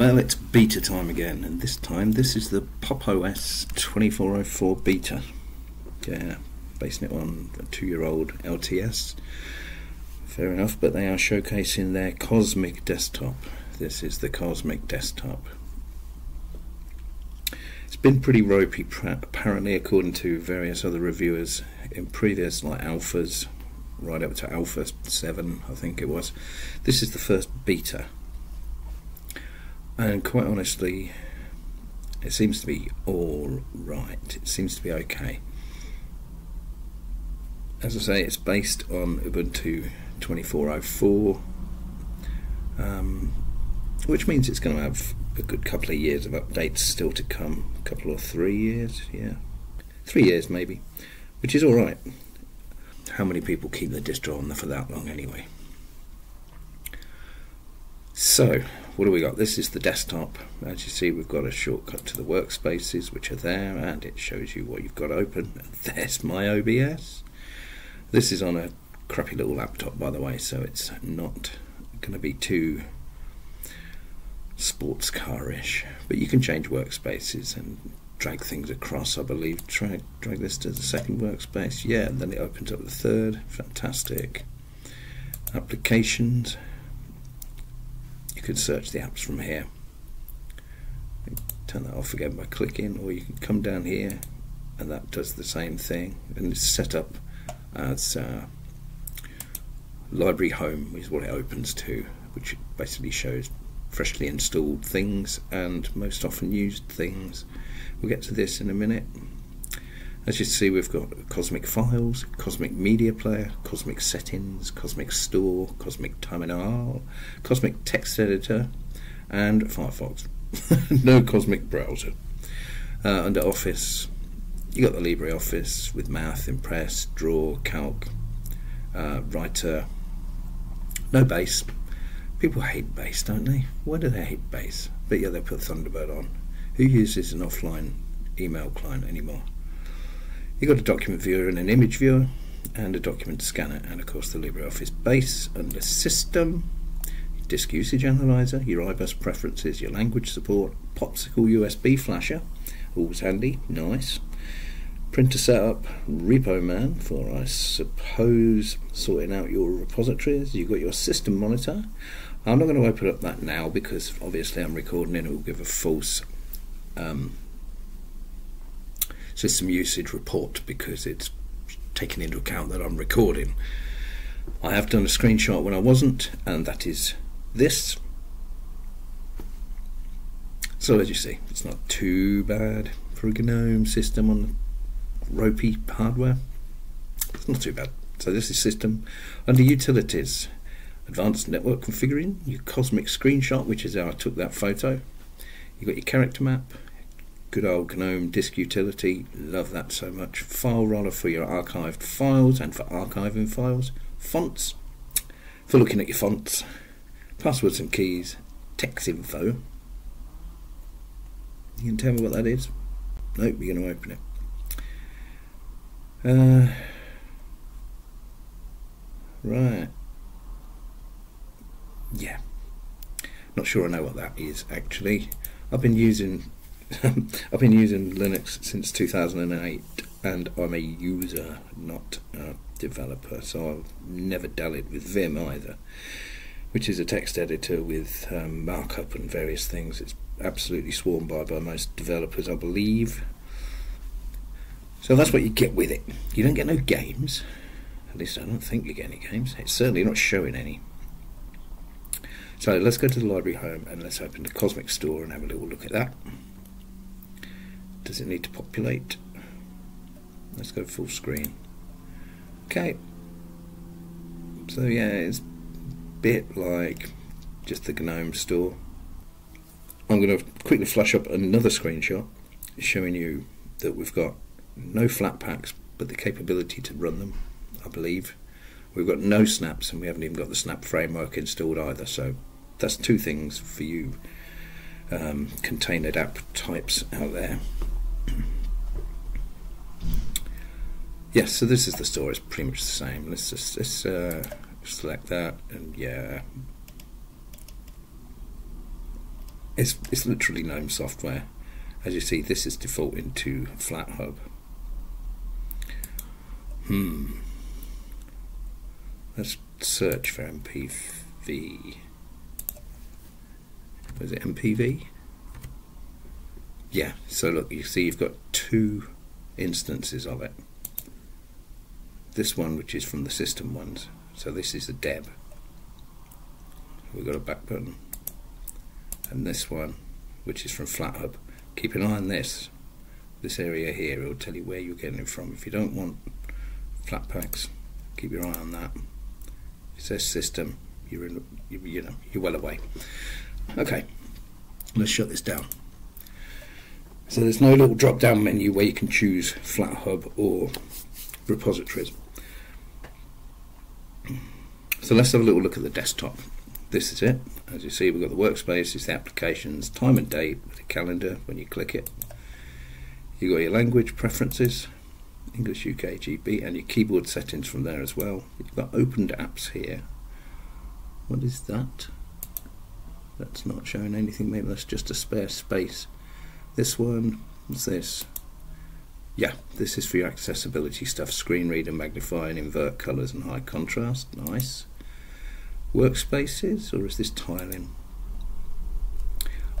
Well, it's beta time again, and this time this is the Pop! OS 2404 beta. Yeah, basing it on a 2-year-old LTS. Fair enough, but they are showcasing their Cosmic desktop. This is the Cosmic desktop. It's been pretty ropey, apparently, according to various other reviewers in previous, like alphas, right up to alpha 7, I think it was. This is the first beta. And quite honestly, it seems to be all right. It seems to be okay. As I say, it's based on Ubuntu 24.04, which means it's going to have a good couple of years of updates still to come. A couple or 3 years, yeah. 3 years maybe, which is alright. How many people keep the distro on there for that long anyway? So, what do we got? This is the desktop. As you see, we've got a shortcut to the workspaces, which are there, and it shows you what you've got open. And there's my OBS. This is on a crappy little laptop, by the way, so it's not going to be too sports car-ish. But you can change workspaces and drag things across, I believe. Drag this to the second workspace. Yeah, and then it opens up the third. Fantastic. Applications. You could search the apps from here. Turn that off again by clicking, or you can come down here, and that does the same thing. And it's set up as library home is what it opens to, which basically shows freshly installed things and most often used things. We'll get to this in a minute. As you see, we've got Cosmic Files, Cosmic Media Player, Cosmic Settings, Cosmic Store, Cosmic Terminal, Cosmic Text Editor, and Firefox. No Cosmic Browser. Under Office, you got the LibreOffice with Math, Impress, Draw, Calc, Writer. No Base. People hate Base, don't they? Why do they hate Base? But yeah, they put Thunderbird on. Who uses an offline email client anymore? You got a document viewer and an image viewer, and a document scanner, and of course the LibreOffice Base. Under System, Disk Usage Analyzer, your IBUS preferences, your language support, Popsicle USB flasher, always handy, nice. Printer setup, Repo Man for, I suppose, sorting out your repositories. You've got your system monitor. I'm not going to open up that now because obviously I'm recording and it will give a false system usage report because it's taking into account that I'm recording. I have done a screenshot when I wasn't, and that is this. So as you see, it's not too bad for a GNOME system on the ropey hardware. It's not too bad. So this is System. Under Utilities, Advanced Network Configuring, your Cosmic Screenshot, which is how I took that photo. You've got your character map, good old GNOME disk utility, love that so much. File roller for your archived files and for archiving files. Fonts, for looking at your fonts. Passwords and keys, text info. You can tell me what that is? Nope, you're going to open it. Right. Yeah. Not sure I know what that is actually. I've been using Linux since 2008, and I'm a user, not a developer. So I've never dallied with Vim either, which is a text editor with markup and various things. It's absolutely sworn by most developers, I believe. So that's what you get with it. You don't get no games. At least I don't think you get any games. It's certainly not showing any. So let's go to the library home and let's open the Cosmic Store and have a little look at that. Does it need to populate? Let's go full screen. Okay. So yeah, it's a bit like just the GNOME Store. I'm going to quickly flash up another screenshot showing you that we've got no flat packs, but the capability to run them, I believe. We've got no snaps, and we haven't even got the snap framework installed either. So that's two things for you container app types out there. Yeah, so this is the store. It's pretty much the same. Let's just select that, and yeah, it's literally GNOME software. As you see, this is defaulting to Flathub. Let's search for MPV. Was it MPV? Yeah, so look, you see you've got two instances of it. This one, which is from the system ones, so this is the deb. We've got a back button. And this one, which is from Flathub. Keep an eye on this area here. It'll tell you where you're getting it from. If you don't want flat packs, keep your eye on that. It says system, you're in, you know, you're well away. Okay, let's shut this down. So there's no little drop down menu where you can choose Flathub or repositories. So let's have a little look at the desktop. This is it. As you see, we've got the workspace, it's the applications, time and date with a calendar when you click it. You've got your language preferences, English, UK, GB, and your keyboard settings from there as well. You've got opened apps here. What is that? That's not showing anything, maybe that's just a spare space. This one, what's this? Yeah, this is for your accessibility stuff, screen reader, magnify and invert colours and high contrast, nice. Workspaces, or is this tiling?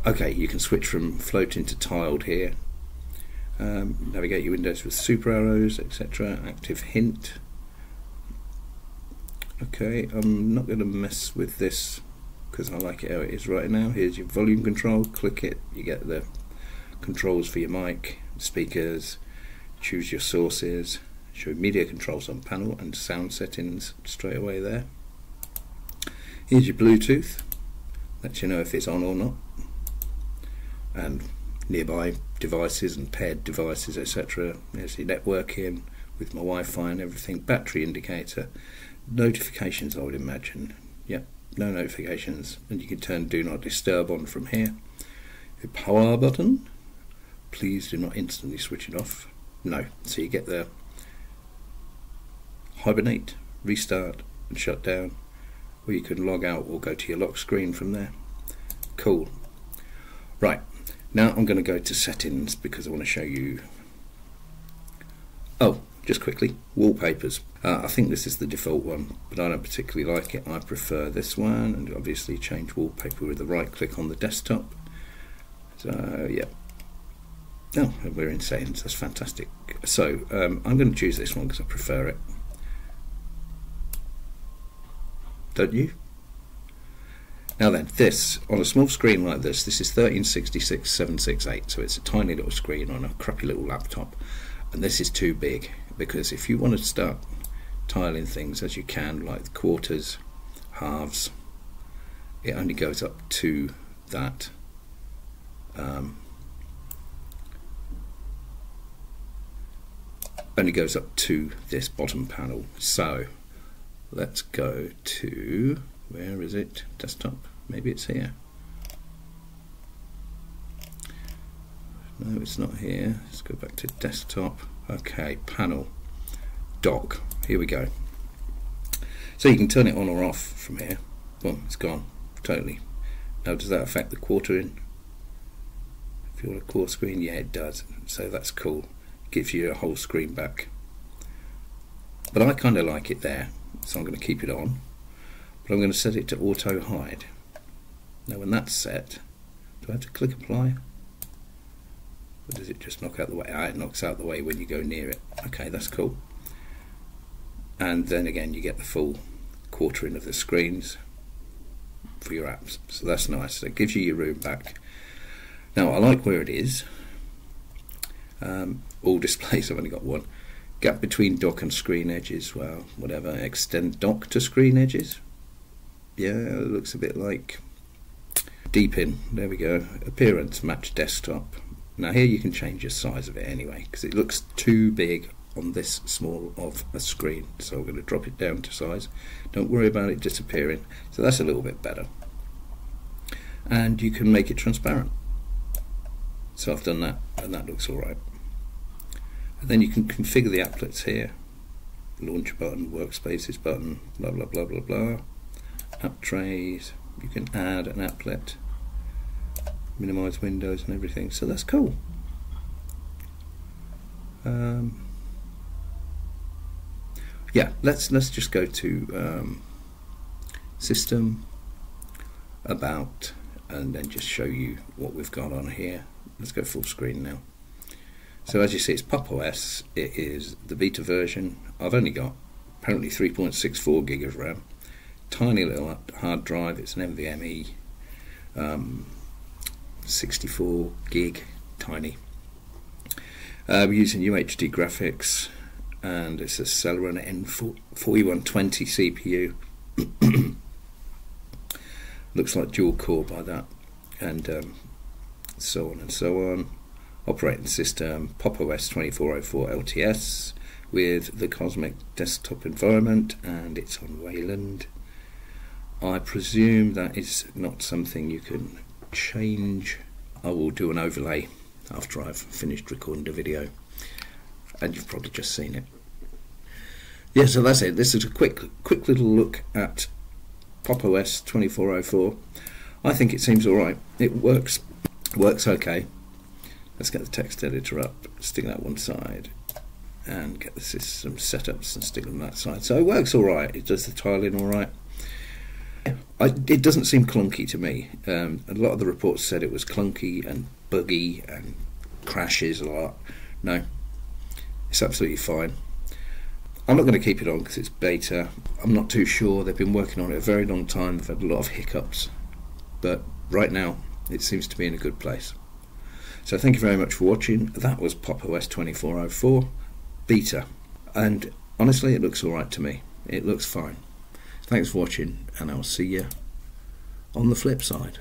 Okay, you can switch from floating to tiled here. Navigate your windows with super arrows, etc. Active hint. Okay, I'm not going to mess with this because I like it how it is right now. Here's your volume control, click it, you get the controls for your mic, speakers, choose your sources, show media controls on panel and sound settings straight away there. Here's your Bluetooth, lets you know if it's on or not, and nearby devices and paired devices, etc. There's your networking with my Wi-Fi and everything, battery indicator, notifications I would imagine, yep, no notifications, and you can turn Do Not Disturb on from here. The power button, please do not instantly switch it off, no, so you get the hibernate, restart and shut down. Or you can log out or go to your lock screen from there. Cool. Right, now I'm going to go to settings because I want to show you. Oh, just quickly, wallpapers. I think this is the default one, but I don't particularly like it. I prefer this one, and obviously change wallpaper with the right click on the desktop. So, yeah. Oh, and we're in settings, that's fantastic. So, I'm going to choose this one because I prefer it. Don't you? Now then, this on a small screen like this, this is 1366768, so it's a tiny little screen on a crappy little laptop, and this is too big because if you want to start tiling things as you can, like quarters, halves, it only goes up to that. Only goes up to this bottom panel. So let's go to, where is it? Desktop? Maybe it's here. No, it's not here. Let's go back to desktop. Okay, panel, dock. Here we go. So you can turn it on or off from here. Boom, it's gone. Totally. Now, does that affect the quartering? If you want a quarter screen, yeah, it does. So that's cool. Gives you a whole screen back. But I kind of like it there. So I'm going to keep it on, but I'm going to set it to auto hide. Now when that's set, do I have to click apply? Or does it just knock out the way? It knocks out the way when you go near it. Okay, that's cool. And then again you get the full quartering of the screens for your apps. So that's nice. So it gives you your room back. Now I like where it is. All displays, I've only got one. Gap between dock and screen edges, well, whatever. Extend dock to screen edges. Yeah, it looks a bit like Deepin. There we go. Appearance, match desktop. Now here you can change the size of it anyway, because it looks too big on this small of a screen. So I'm going to drop it down to size. Don't worry about it disappearing. So that's a little bit better. And you can make it transparent. So I've done that, and that looks all right. And then you can configure the applets here. Launcher button, workspaces button, blah, blah, blah, blah, blah. App trays, you can add an applet. minimize windows and everything, so that's cool. Yeah, let's just go to System, About, and then just show you what we've got on here. Let's go full screen now. So as you see, it's Pop! OS. It is the beta version. I've only got apparently 3.64 gig of RAM. Tiny little hard drive. It's an NVMe 64 gig, tiny. We're using UHD graphics, and it's a Celeron N4120 CPU. Looks like dual core by that, and so on and so on. Operating system Pop! OS 2404 LTS with the Cosmic desktop environment, and it's on Wayland. I presume that is not something you can change. I will do an overlay after I've finished recording the video, and you've probably just seen it. Yeah, so that's it. This is a quick little look at Pop! OS 2404. I think it seems alright. It works okay. Let's get the text editor up, stick that one side, and get the system setups and stick them that side. So it works alright. It does the tiling alright. It doesn't seem clunky to me. A lot of the reports said it was clunky and buggy and crashes a lot. No, it's absolutely fine. I'm not going to keep it on because it's beta. I'm not too sure. They've been working on it a very long time. They've had a lot of hiccups, but right now it seems to be in a good place. So thank you very much for watching. That was Pop! OS 2404 beta, and honestly it looks alright to me. It looks fine. Thanks for watching, and I'll see you on the flip side.